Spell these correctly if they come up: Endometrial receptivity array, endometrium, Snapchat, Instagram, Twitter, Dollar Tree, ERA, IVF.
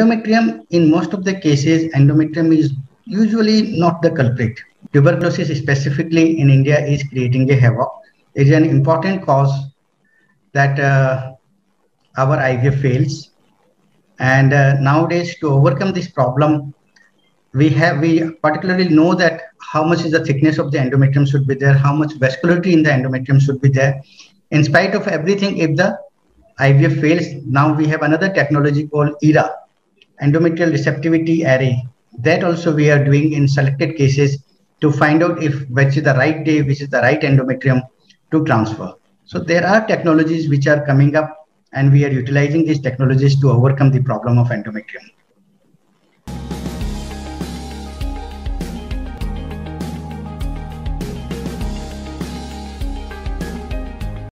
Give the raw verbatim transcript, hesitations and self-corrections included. Endometrium, in most of the cases, endometrium is usually not the culprit. Tuberculosis specifically in India is creating a havoc. It's an important cause that uh, our I V F fails. And uh, nowadays, to overcome this problem, we have we particularly know that how much is the thickness of the endometrium should be there, how much vascularity in the endometrium should be there. In spite of everything, if the I V F fails, now we have another technology called ERA, endometrial receptivity array. That also we are doing in selected cases to find out if which is the right day, which is the right endometrium to transfer. So there are technologies which are coming up, and we are utilizing these technologies to overcome the problem of endometrium.